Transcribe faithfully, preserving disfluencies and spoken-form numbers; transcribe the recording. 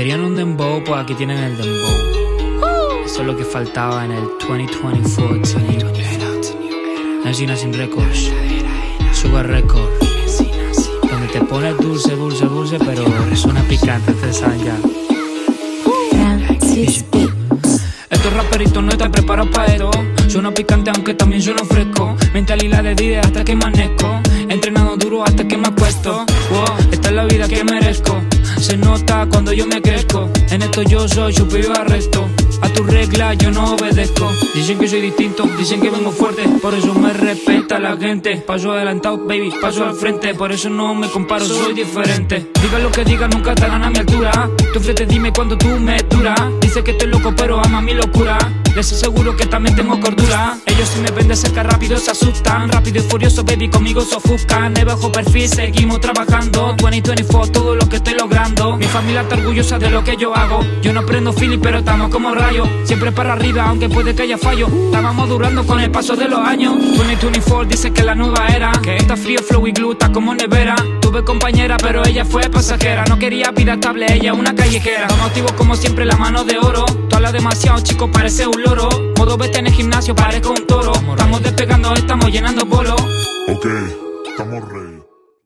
querían un dembow, pues aquí tienen el dembow. Eso es lo que faltaba en el twenty twenty-four. Nacina sin récords, Sugar Record, donde te pones dulce, dulce, dulce, pero suena picante, ustedes saben ya. Estos raperitos no están preparados para esto. Suena picante aunque también suena fresco. Mentalidad de D J hasta que amanezco. Entrenado duro hasta que me acuesto. Wow, esta es la vida que merezco. Se nota cuando yo me crezco. En esto yo soy su pibe arresto. A tus reglas yo no obedezco. Dicen que soy distinto, dicen que vengo fuerte. Por eso me respeta la gente. Paso adelantado, baby, paso al frente. Por eso no me comparo, soy diferente. Diga lo que diga, nunca estarán a mi altura. Tu frente dime cuando tú me duras. Dice que estoy loco pero ama mi locura. Les aseguro que también tengo cordura. Ellos si me ven de cerca rápido se asustan. Rápido y furioso, baby, conmigo se ofuscan. De bajo perfil seguimos trabajando. veinte veinticuatro, todo lo que estoy logrando. Mi familia está orgullosa de lo que yo hago. Yo no aprendo feeling pero estamos como rayos. Siempre para arriba, aunque puede que haya fallo. Estábamos durando con el paso de los años. veinte veinticuatro dice que la nueva era. Que está frío, flow y glue, está como nevera. Tuve compañera pero ella fue pasajera. No quería vida estable, ella una callejera. Los motivos como siempre, la mano de oro. Tú hablas demasiado, chico, parece un loro. Modo vete en el gimnasio, parezco un toro. Estamos despegando, estamos llenando bolos. Ok, estamos rey.